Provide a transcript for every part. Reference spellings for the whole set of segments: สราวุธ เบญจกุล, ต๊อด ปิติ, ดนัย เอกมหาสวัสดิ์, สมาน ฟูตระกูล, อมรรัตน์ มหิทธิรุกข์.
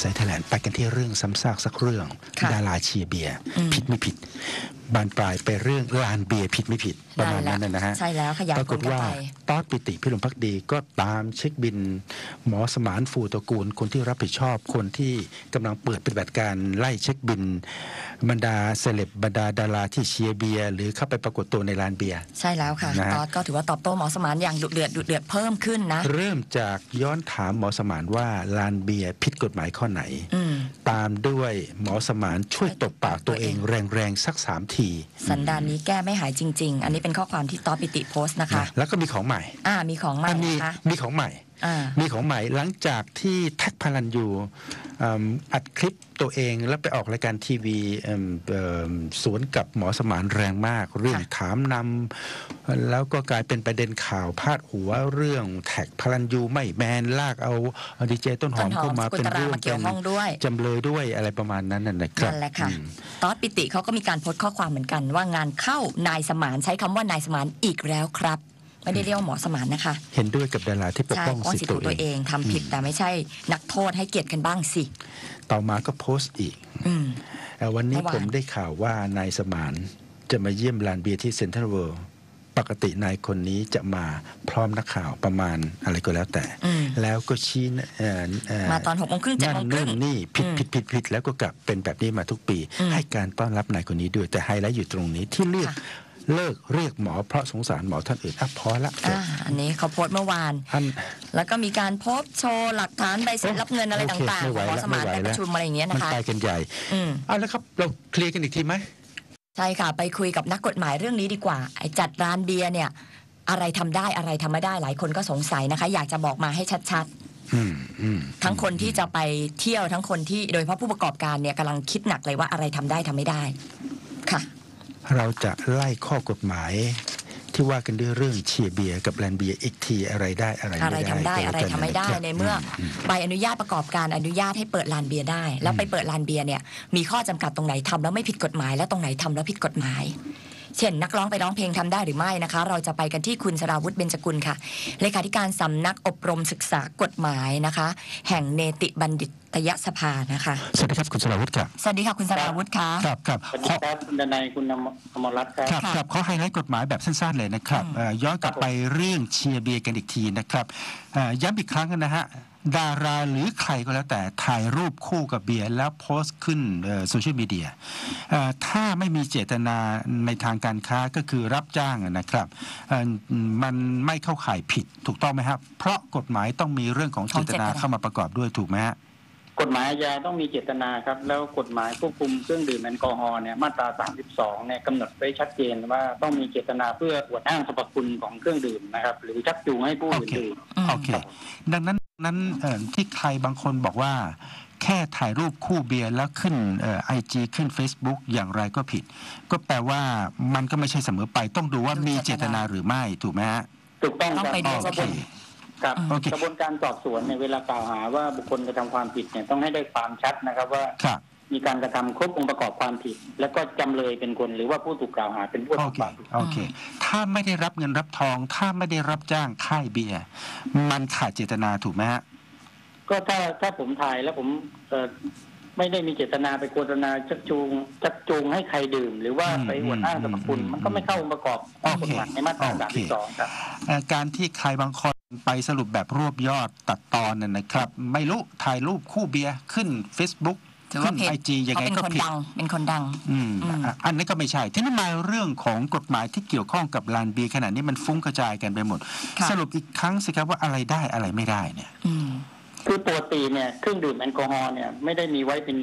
ไซต์ไทยแลนด์ไปกันที่เรื่องซ้ำซากสักเรื่องดาราเชียร์เบียร์ผิดไม่ผิดบานปลายไปเรื่องลานเบียร์ผิดไม่ผิดประมาณนั้นนะฮะใช่แล้วขยับปรากฏว่าตอดปิติพิรมภักดีก็ตามเช็คบินหมอสมานฟูตระกูลคนที่รับผิดชอบคนที่กำลังเปิดปฏิบัติการไล่เช็คบินบรรดาเซเลบบรรดาดาราที่เชียร์เบียร์หรือเข้าไปปรากฏตัวในลานเบียร์ใช่แล้วค่ะตอดก็ถือว่าตอบโต้หมอสมานอย่างดุเดือดเพิ่มขึ้นนะเริ่มจากย้อนถามหมอสมานว่าลานเบียร์ผิดกฎหมายข้อไหนตามด้วยหมอสมานช่วยตบปากตัวเองแรงๆสัก3 ทีสันดานนี้แก้ไม่หายจริงๆอันนี้เป็นข้อความที่ตอปิติโพสต์นะคะแล้วก็มีของใหม่มีของใหม่หลังจากที่แท็กพลันยูอัดคลิปตัวเองแล้วไปออกรายการทีวีสวนกับหมอสมานแรงมากเรื่องถามนำแล้วก็กลายเป็นประเด็นข่าวพาดหัวเรื่องแท็กพลันยูไม่แมนลากเอาดีเจต้นหอมเข้ามาเป็นร่วมเป็นจำเลยด้วยอะไรประมาณนั้นนะครับนั่นแหละค่ะตอดปิติเขาก็มีการโพสต์ข้อความเหมือนกันว่างานเข้านายสมานใช้คำว่านายสมานอีกแล้วครับไม่ได้เรียกหมอสมานนะคะเห็นด้วยกับดาราที่ปกป้องสิทธิ์ตัวเองทำผิดแต่ไม่ใช่นักโทษให้เกียรติกันบ้างสิต่อมาก็โพสต์อีกวันนี้ผมได้ข่าวว่านายสมานจะมาเยี่ยมลานเบียร์ที่เซ็นทรัลเวิลด์ปกตินายคนนี้จะมาพร้อมนักข่าวประมาณอะไรก็แล้วแต่แล้วก็ชี้มาตอน6 โมงครึ่ง7 โมงครึ่งนี่ผิดแล้วก็กลับเป็นแบบนี้มาทุกปีให้การต้อนรับนายคนนี้ด้วยแต่ไฮไลท์อยู่ตรงนี้ที่เลิกเรียกหมอเพราะสงสารหมอท่านอื่นพอละอันนี้เขาโพสต์เมื่อวานแล้วก็มีการโพสต์โชว์หลักฐานใบเสร็จรับเงินอะไรต่างๆหมอสมานไปประชุมอะไรอย่างเงี้ยนะคะมันไปกันใหญ่เอาแล้วครับเราเคลียร์กันอีกทีไหมใช่ค่ะไปคุยกับนักกฎหมายเรื่องนี้ดีกว่าไอ้จัดร้านเบียร์เนี่ยอะไรทำได้อะไรทำไม่ได้หลายคนก็สงสัยนะคะอยากจะบอกมาให้ชัดๆทั้งคนที่จะไปเที่ยวทั้งคนที่โดยเฉพาะผู้ประกอบการเนี่ยกำลังคิดหนักเลยว่าอะไรทำได้ทำไม่ได้ค่ะเราจะไล่ข้อกฎหมายที่ว่ากันด้วยเรื่องเชียร์เบียร์กับแลนเบียร์อีกทีอะไรได้อะไรทำได้อะไรทำไม่ได้ในเมื่อใบอนุญาตประกอบการอนุญาตให้เปิดลานเบียร์ได้แล้วไปเปิดลานเบียร์เนี่ยมีข้อจำกัดตรงไหนทำแล้วไม่ผิดกฎหมายแล้วตรงไหนทำแล้วผิดกฎหมายเช่นนักร้องไปร้องเพลงทำได้หรือไม่นะคะเราจะไปกันที่คุณสราวุธเบญจกุลค่ะเลขาธิการสำนักอบรมศึกษากฎหมายนะคะแห่งเนติบัณฑิตยสภานะคะสวัสดีครับคุณสราวุธค่ะสวัสดีค่ะคุณสราวุธค่ะครับครับสวัสดีครับคุณดนัยคุณอมรรัตน์ครับครับขอไฮไลท์กฎหมายแบบสั้นๆเลยนะครับย้อนกลับไปเรื่องเชียร์เบียร์กันอีกทีนะครับย้ำอีกครั้งนะฮะดาราหรือใครก็แล้วแต่ถ่ายรูปคู่กับเบียร์แล้วโพสต์ขึ้นโซเชียลมีเดียถ้าไม่มีเจตนาในทางการค้าก็คือรับจ้างนะครับมันไม่เข้าข่ายผิดถูกต้องไหมครับเพราะกฎหมายต้องมีเรื่องของเจตนาเข้ามาประกอบด้วยถูกไหมฮะกฎหมายอาญาต้องมีเจตนาครับแล้วกฎหมายควบคุมเครื่องดื่มแอลกอฮอล์เนี่ยมาตรา 32 เนี่ยกำหนดไว้ชัดเจนว่าต้องมีเจตนาเพื่ออวดอ้างสรรพคุณของเครื่องดื่มนะครับหรือชักจูงให้ผู้อื่นดื่มโอเคดังนั้นที่ใครบางคนบอกว่าแค่ถ่ายรูปคู่เบียร์แล้วขึ้นIG ขึ้น Facebook อย่างไรก็ผิดก็แปลว่ามันก็ไม่ใช่เสมอไปต้องดูว่ามีเจตนาหรือไม่ถูกไหมฮะถูกต้องครับครับกระบวนการสอบสวนในเวลากล่าวหาว่าบุคคลกระทำความผิดเนี่ยต้องให้ได้ความชัดนะครับว่ามีการกระทำครบองค์ประกอบความผิดแล้วก็จำเลยเป็นคนหรือว่าผู้ถูกกล่าวหาเป็นผู้ถูกกล่าวหาโอเคถ้าไม่ได้รับเงินรับทองถ้าไม่ได้รับจ้างค่ายเบียร์มันขาดเจตนาถูกไหมฮะก็ถ้าผมถ่ายแล้วผมไม่ได้มีเจตนาไปโฆษณาชักจูงให้ใครดื่มหรือว่าไปอวดอ้างสรรพคุณมันก็ไม่เข้าองค์ประกอบข้อกฎหมายในมาตรา 32 ครับการที่ใครบางคนไปสรุปแบบรวบยอดตัดตอนนะครับไม่รู้ถ่ายรูปคู่เบียร์ขึ้น Facebook ขึ้น IG ยังไงก็ผิดเป็นคนดังอันนี้ก็ไม่ใช่ที่นั่นมาเรื่องของกฎหมายที่เกี่ยวข้องกับลานเบียร์ขณะนี้มันฟุ้งกระจายกันไปหมดสรุปอีกครั้งสิครับว่าอะไรได้อะไรไม่ได้เนี่ยคือปกติเนี่ยเครื่องดื่มแอลกอฮอล์เนี่ยไม่ได้มีไว้เป็น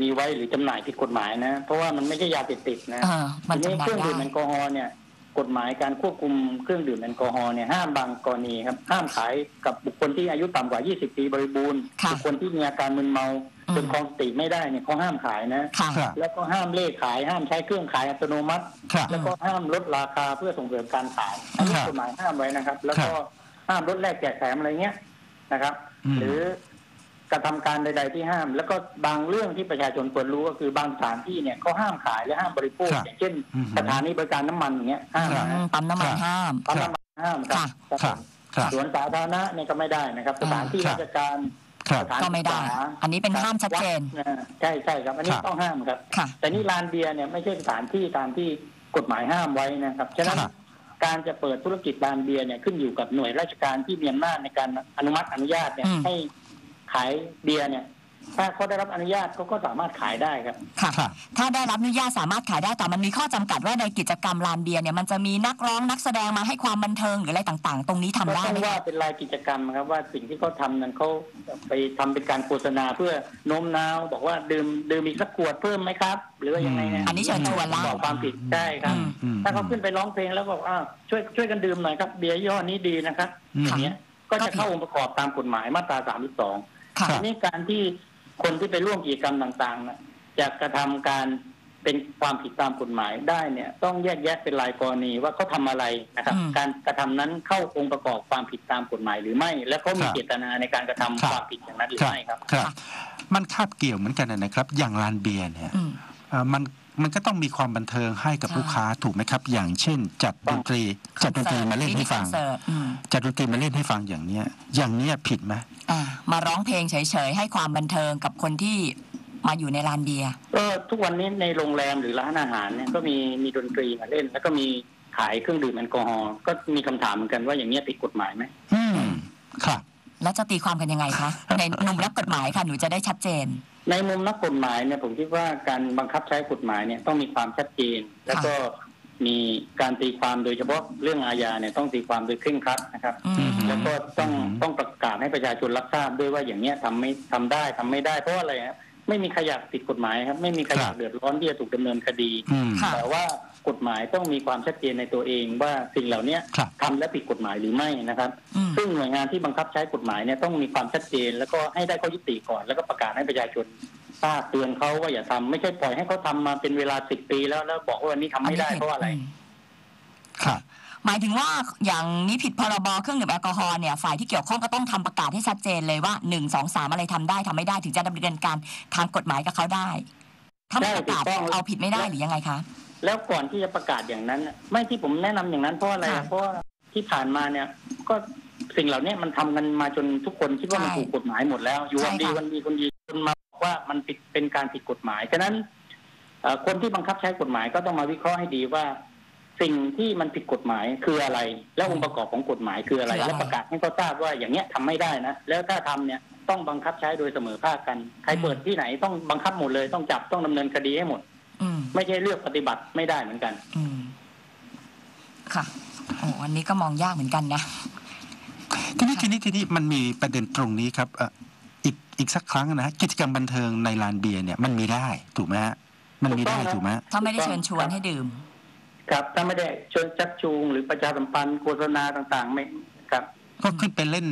มีไว้หรือจำหน่ายผิดกฎหมายนะเพราะว่ามันไม่ใช่ยาเสพติดนะทีนี้เครื่องดื่มแอลกอฮอล์เนี่ยกฎหมายการควบคุมเครื่องดื่มแอลกอฮอล์เนี่ยห้ามบางกรณีครับห้ามขายกับบุคคลที่อายุต่ำกว่า20 ปีบริบูรณ์บุคคลที่มีอาการมึนเมาจนครองสติไม่ได้เนี่ยเขาห้ามขายนะแล้วก็ห้ามเล่ขายห้ามใช้เครื่องขายอัตโนมัติแล้วก็ห้ามลดราคาเพื่อส่งเสริมการขายอันนี้กฎหมายห้ามไว้นะครับแล้วก็ห้ามลดแลกแจกแถมอะไรเงี้ยนะครับหรือกระทำการใดๆที่ห้ามแล้วก็บางเรื่องที่ประชาชนควรรู้ก็คือบางสถานที่เนี่ยเขาห้ามขายและห้ามบริโภคอย่างเช่นสถานีบริการน้ำมันอย่างเงี้ยห้ามปั๊มน้ำมันห้ามปั๊มน้ำมันห้ามครับสวนสาธารณะเนี่ยก็ไม่ได้นะครับสถานที่ราชการ ก็ไม่ได้อันนี้เป็นห้ามชัดเจนใช่ใช่ครับอันนี้ต้องห้ามครับแต่นี่ลานเบียร์เนี่ยไม่ใช่สถานที่ตามที่กฎหมายห้ามไว้นะครับฉะนั้นการจะเปิดธุรกิจลานเบียร์เนี่ยขึ้นอยู่กับหน่วยราชการที่มีอำนาจในการอนุมัติอนุญาตเนี่ยให้ขายเบียร์เนี่ยถ้าเขาได้รับอนุญาตเขาก็สามารถขายได้ครับค่ะถ้าได้รับอนุญาตสามารถขายได้แต่มันมีข้อจำกัดว่าในกิจกรรมลานเบียร์เนี่ยมันจะมีนักร้องนักแสดงมาให้ความบันเทิงหรืออะไรต่างๆตรงนี้ทำได้ไหมว่าเป็นรายกิจกรรมครับว่าสิ่งที่เขาทำนั้นเขาไปทำเป็นการโฆษณาเพื่อโน้มน้าวบอกว่าดื่มอีกสักขวดเพิ่มไหมครับหรือว่ายังไงนะอันนี้เชิญชวนละบอกความผิดใช่ครับถ้าเขาขึ้นไปร้องเพลงแล้วบอกช่วยกันดื่มหน่อยครับเบียร์ยี่ห้อนี้ดีนะครับอย่างเงี้ยก็จะเข้าองค์ประกอบตามกฎหมายมาตรา 32ทีนี้การที่คนที่ไปร่วมกิจกรรมต่างๆนะจะกระทำการเป็นความผิดตามกฎหมายได้เนี่ยต้องแยกแยะเป็นรายกรณีว่าเขาทาอะไรนะครับการกระทำนั้นเข้าองค์ประกอบความผิดตามกฎหมายหรือไม่และเขามีเจตนาในการกระทำความผิดอย่างนั้นหรือไม่ครับมันคาบเกี่ยวเหมือนกันนะครับอย่างลานเบียร์เนี่ยมันก็ต้องมีความบันเทิงให้กับลูกค้าถูกไหมครับอย่างเช่นจัดดนตรีมาเล่นให้ฟังจัดดนตรีมาเล่นให้ฟังอย่างเนี้ยผิดไหมมาร้องเพลงเฉยๆให้ความบันเทิงกับคนที่มาอยู่ในร้านเบียร์ทุกวันนี้ในโรงแรมหรือร้านอาหารเนี่ยก็มีดนตรีมาเล่นแล้วก็มีขายเครื่องดื่มแอลกอฮอล์ก็มีคำถามเหมือนกันว่าอย่างเนี้ยผิดกฎหมายไหมค่ะแล้วจะตีความกันยังไงคะในมุมนักกฎหมายค่ะหนูจะได้ชัดเจนในมุมนักกฎหมายเนี่ยผมคิดว่าการบังคับใช้กฎหมายเนี่ยต้องมีความชัดเจนแล้วก็มีการตีความโดยเฉพาะเรื่องอาญาเนี่ยต้องตีความโดยเคร่งครัดนะครับแล้วก็ต้องประกาศให้ประชาชนรับทราบด้วยว่าอย่างเนี้ยทำไม่ได้เพราะอะไรครับไม่มีใครอยากติดกฎหมายครับไม่มีใครอยากเดือดร้อนที่จะถูกดำเนินคดีแต่ว่ากฎหมายต้องมีความชัดเจนในตัวเองว่าสิ่งเหล่านี้ทำและผิดกฎหมายหรือไม่นะครับซึ่งหน่วยงานที่บังคับใช้กฎหมายเนี่ยต้องมีความชัดเจนแล้วก็ให้ได้ข้อยุติก่อนแล้วก็ประกาศให้ประชาชนทราบเตือนเขาว่าอย่าทำไม่ใช่ปล่อยให้เขาทำมาเป็นเวลา10 ปีแล้วบอกว่าวันนี้ทำไม่ได้เพราะอะไรค่ะหมายถึงว่าอย่างนี้ผิดพรบเครื่องดื่มแอลกอฮอล์เนี่ยฝ่ายที่เกี่ยวข้องก็ต้องทำประกาศให้ชัดเจนเลยว่า1 2 3อะไรทำได้ทำไม่ได้ถึงจะดำเนินการทางกฎหมายกับเขาได้ถ้าไม่ประกาศเอาผิดไม่ได้หรือยังไงคะแล้วก่อนที่จะประกาศอย่างนั้นไม่ที่ผมแนะนำอย่างนั้นเพราะอะไรเพราะที่ผ่านมาเนี่ยก็สิ่งเหล่านี้มันทำกันมาจนทุกคนคิดว่ามันถูกกฎหมายหมดแล้วอยู่วันดีวันดีคนดีคนมาบอกว่ามันเป็นการผิดกฎหมายฉะนั้นคนที่บังคับใช้กฎหมายก็ต้องมาวิเคราะห์ให้ดีว่าสิ่งที่มันผิดกฎหมายคืออะไรและองค์ประกอบของกฎหมายคืออะไรและประกาศให้เขาทราบว่าอย่างเนี้ยทำไม่ได้นะแล้วถ้าทำเนี่ยต้องบังคับใช้โดยเสมอภาคกันใครเปิดที่ไหนต้องบังคับหมดเลยต้องจับต้องดำเนินคดีให้หมดไม่ใช่เลือกปฏิบัติไม่ได้เหมือนกันค่ะโอ้อันนี้ก็มองยากเหมือนกันนะทีนี้มันมีประเด็นตรงนี้ครับอีกสักครั้งนะฮะกิจกรรมบันเทิงในลานเบียร์เนี่ยมันมีได้ถูกไหมฮะมันมีได้ถูกไหมถ้าไม่ได้เชิญชวนให้ดื่มครับถ้าไม่ได้เชิญชักจูงหรือประชาสัมพันธ์โฆษณาต่างๆไม่ครับก็ขึ้นไปเล่น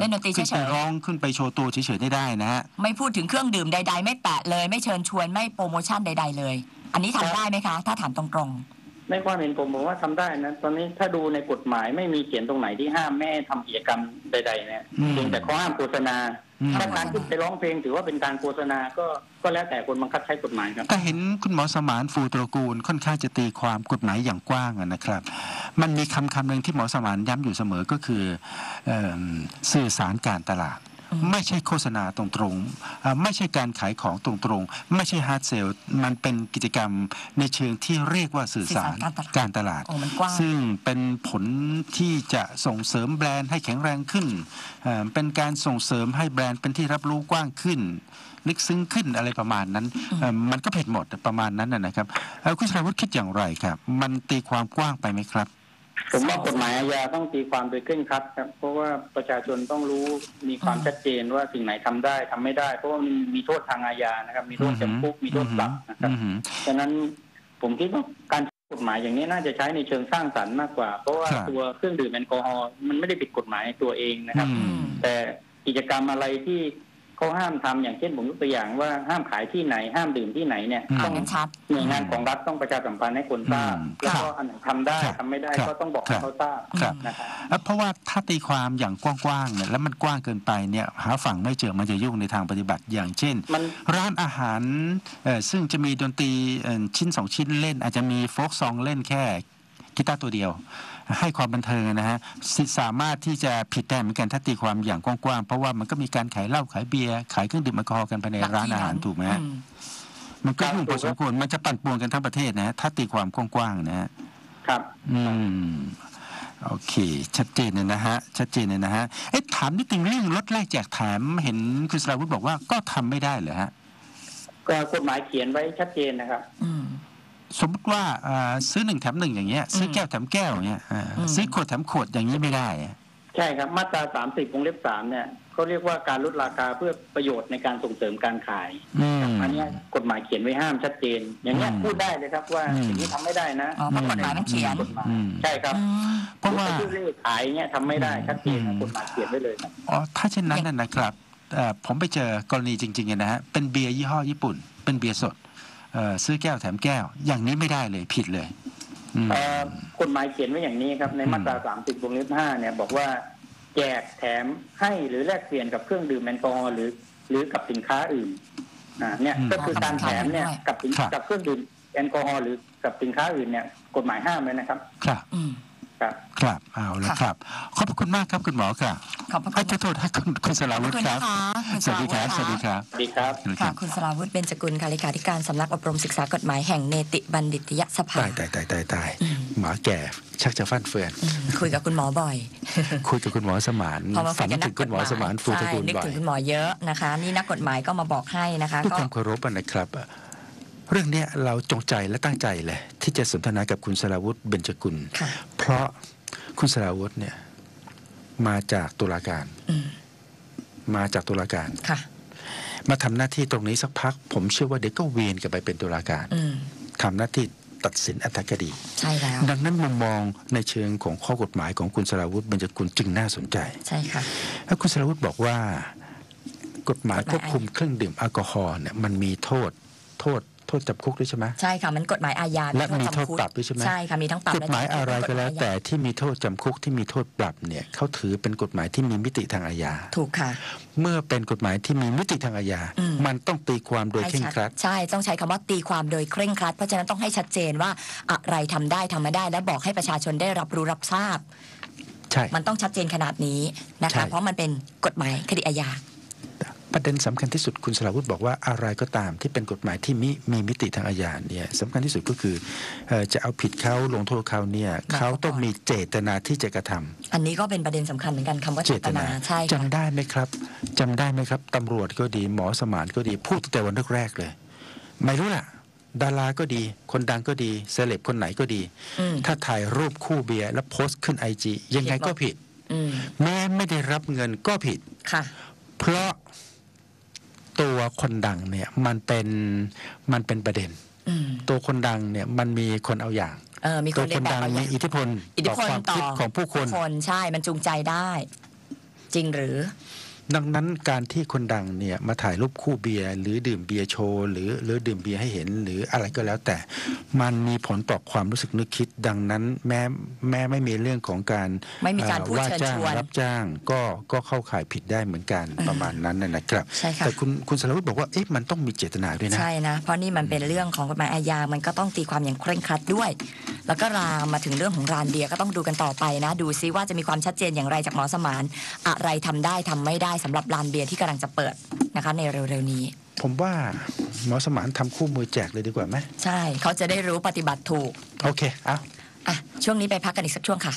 ดนตรีเฉยๆขึ้นไปร้องขึ้นไปโชว์ตัวเฉยๆไม่ได้นะฮะไม่พูดถึงเครื่องดื่มใดๆไม่แปะเลยไม่เชิญชวนไม่โปรโมชั่นใดๆเลยอันนี้ทำได้ไหมคะถ้าถามตรงๆในความเห็นผมบอกว่าทำได้นะตอนนี้ถ้าดูในกฎหมายไม่มีเขียนตรงไหนที่ห้ามแม่ทำกิจกรรมใดๆเนี่ยเพียงแต่ข้อห้ามโฆษณาถ้าการขึ้นไปร้องเพลงถือว่าเป็นการโฆษณาก็แล้วแต่คนบังคับใช้กฎหมายครับแต่เห็นคุณหมอสมานฟูตระกูลค่อนข้างจะตีความกฎหมายอย่างกว้างนะครับมันมีคำหนึ่งที่หมอสมานย้ำอยู่เสมอก็คือสื่อสารการตลาดไม่ใช่โฆษณาตรงๆไม่ใช่การขายของตรงๆไม่ใช่ฮาร์ดเซลมันเป็นกิจกรรมในเชิงที่เรียกว่าสื่อสารการตลาดซึ่งเป็นผลที่จะส่งเสริมแบรนด์ให้แข็งแรงขึ้นเป็นการส่งเสริมให้แบรนด์เป็นที่รับรู้กว้างขึ้นลึกซึ้งขึ้นอะไรประมาณนั้นมันก็เผ็ดหมดประมาณนั้นนะครับคุณชัยวุฒิคิดอย่างไรครับมันตีความกว้างไปไหมครับผมว่ากฎหมายอาญาต้องตีความโดยเคร่งครัดครับเพราะว่าประชาชนต้องรู้มีความชัดเจนว่าสิ่งไหนทำได้ทำไม่ได้เพราะว่ามันมีโทษทางอาญานะครับมีโทษจำคุกมีโทษปรับนะครับฉะนั้นผมคิดว่าการกฎหมายอย่างนี้น่าจะใช้ในเชิงสร้างสรรค์มากกว่าเพราะว่าตัวเครื่องดื่มแอลกอฮอล์มันไม่ได้ผิดกฎหมายตัวเองนะครับแต่กิจกรรมอะไรที่เขาห้ามทำอย่างเช่นผมยกตัวอย่างว่าห้ามขายที่ไหนห้ามดื่มที่ไหนเนี่ยต้องหน่วยงานของรัฐต้องประชาสัมพันธ์ให้คนทราบแล้วก็อันไหนทำได้ทำไม่ได้ก็ต้องบอกให้เขาทราบนะครับเพราะว่าถ้าตีความอย่างกว้างๆเนี่ยแล้วมันกว้างเกินไปเนี่ยหาฝั่งไม่เจอมันจะยุ่งในทางปฏิบัติอย่างเช่นร้านอาหารซึ่งจะมีดนตรีชิ้น2 ชิ้นเล่นอาจจะมีโฟล์คซองเล่นแค่กีตาร์ตัวเดียว ให้ความบันเทิงนะฮะสามารถที่จะผิดได้เหมือนกันถ้าตีความอย่างกว้างๆเพราะว่ามันก็มีการขายเหล้าขายเบียร์ขายเครื่องดื่มแอลกอฮอล์กันภายในร้านอาหารถูกไหมมันก็ยุ่งพอสมควรมันจะปั่นป่วนกันทั้งประเทศนะถ้าตีความกว้างๆนะครับโอเคชัดเจนเลยนะฮะชัดเจนเลยนะฮะถามนิดนึงเรื่องลดแลกแจกแถมเห็นคุณสราวุธบอกว่าก็ทำไม่ได้เหรอฮะก็กฎหมายเขียนไว้ชัดเจนนะครับสมมติว่าซื้อ1 แถม 1อย่างเงี้ยซื้อแก้วแถมแก้วอย่างเงี้ยซื้อขวดแถมขวดอย่างนี้ไม่ได้ใช่ครับมาตรา30 วงเล็บ 3เนี่ยเขาเรียกว่าการลดราคาเพื่อประโยชน์ในการส่งเสริมการขายอันนี้กฎหมายเขียนไว้ห้ามชัดเจนอย่างนี้พูดได้เลยครับว่าสิ่งนี้ทำไม่ได้นะเพราะกฎหมายต้องเขียนใช่ครับเพราะว่าผู้เล่ขายเนี่ยทำไม่ได้ชัดเจนกฎหมายเขียนไว้เลยอ๋อถ้าเช่นนั้นนะครับผมไปเจอกรณีจริงๆนะฮะเป็นเบียร์ยี่ห้อญี่ปุ่นเป็นเบียร์สดซื้อแก้วแถมแก้วอย่างนี้ไม่ได้เลยผิดเลยกฎหมายเขียนไว้อย่างนี้ครับในมาตรา30 วงเล็บ 5เนี่ยบอกว่าแจกแถมให้หรือแลกเปลี่ยนกับเครื่องดื่มแอลกอฮอล์หรือกับสินค้าอื่นเนี่ยก็คือการแถมเนี่ยกับเครื่องดื่มแอลกอฮอล์หรือกับสินค้าอื่นเนี่ยกฎหมายห้ามเลยนะครับครับครับเอาละครับขอบคุณมากครับคุณหมอค่ะขอบคุณครับโทษท่านคุณสราวุธครับสวัสดีครับสวัสดีครับสวัสดีครับค่ะคุณสราวุธเบญจกุลค่ะเลขาธิการสำนักอบรมศึกษากฎหมายแห่งเนติบัณฑิตยสภาตายหมาแก่ชักจะฟั่นเฟือนคุยกับคุณหมอบ่อยคุยกับคุณหมอสมานฝันถึงคุณหมอสมานฟูตะกูลบ่อยนึกถึงคุณหมอเยอะนะคะนี่นักกฎหมายก็มาบอกให้นะคะก็ความเคารพนะครับเรื่องนี้เราจงใจและตั้งใจเลยที่จะสนทนากับคุณสราวุธเบญจกุลเพราะคุณสราวุธเนี่ยมาจากตุลาการมาทำหน้าที่ตรงนี้สักพักผมเชื่อว่าเด็กก็เวียนกลับไปเป็นตุลาการทำหน้าที่ตัดสินอัตคดีใช่แล้วดังนั้นมุมมองในเชิงของข้อกฎหมายของคุณสราวุธเบญจกุลจึงน่าสนใจใช่ค่ะแล้วคุณสราวุธบอกว่ากฎหมายควบคุมเครื่องดื่มแอลกอฮอล์เนี่ยมันมีโทษจำคุกด้วยใช่ไหมใช่ค่ะมันกฎหมายอาญาและมีโทษปรับด้วยใช่ไหมใช่ค่ะมีทั้งปรับกฎหมายอะไรก็แล้วแต่ที่มีโทษจำคุกที่มีโทษปรับเนี่ยเขาถือเป็นกฎหมายที่มีมิติทางอาญาถูกค่ะเมื่อเป็นกฎหมายที่มีมิติทางอาญามันต้องตีความโดยเคร่งครัดใช่ต้องใช้คำว่าตีความโดยเคร่งครัดเพราะฉะนั้นต้องให้ชัดเจนว่าอะไรทำได้ทำไม่ได้และบอกให้ประชาชนได้รับรู้รับทราบใช่มันต้องชัดเจนขนาดนี้นะคะเพราะมันเป็นกฎหมายคดีอาญาประเด็นสำคัญที่สุดคุณสราวุธบอกว่าอะไรก็ตามที่เป็นกฎหมายที่มีมิติทางอาญาเนี่ยสำคัญที่สุดก็คือจะเอาผิดเขาลงโทษเขาเนี่ยเขาต้องมีเจตนาที่จะกระทำอันนี้ก็เป็นประเด็นสำคัญเหมือนกันคำว่าเจตนาใช่จำได้ไหมครับจำได้ไหมครับตำรวจก็ดีหมอสมานก็ดีพูดตั้งแต่วันแรกเลยไม่รู้ล่ะดาราก็ดีคนดังก็ดีเซเลบคนไหนก็ดีถ้าถ่ายรูปคู่เบียร์แล้วโพสต์ขึ้น IG ยังไงก็ผิดแม้ไม่ได้รับเงินก็ผิดค่ะเพราะตัวคนดังเนี่ยมันเป็นประเด็นตัวคนดังเนี่ยมันมีคนเอาอย่างตัวคนดังมีอิทธิพลต่อของผู้คนใช่มันจูงใจได้จริงหรือดังนั้นการที่คนดังเนี่ยมาถ่ายรูปคู่เบียร์หรือดื่มเบียร์โชว์หรือดื่มเบียร์ให้เห็นหรืออะไรก็แล้วแต่มันมีผลต่อความรู้สึกนึกคิดดังนั้นแม้ไม่มีเรื่องของการว่าจ้างรับจ้างก็เข้าข่ายผิดได้เหมือนกันประมาณนั้นนะครับแต่คุณสราวุธบอกว่าเอ๊ะมันต้องมีเจตนาด้วยนะใช่นะเพราะนี่มันเป็นเรื่องของกฎหมายอาญามันก็ต้องตีความอย่างเคร่งครัดด้วยแล้วก็รามมาถึงเรื่องของร้านเบียร์ก็ต้องดูกันต่อไปนะดูซิว่าจะมีความชัดเจนอย่างไรจากหมอสมานอะไรทำได้ทำไม่ได้สำหรับร้านเบียร์ที่กำลังจะเปิดนะคะในเร็วๆนี้ผมว่าหมอสมานทำคู่มือแจกเลยดีกว่าไหมใช่เขาจะได้รู้ปฏิบัติถูกโอเคเอาช่วงนี้ไปพักกันอีกสักช่วงค่ะ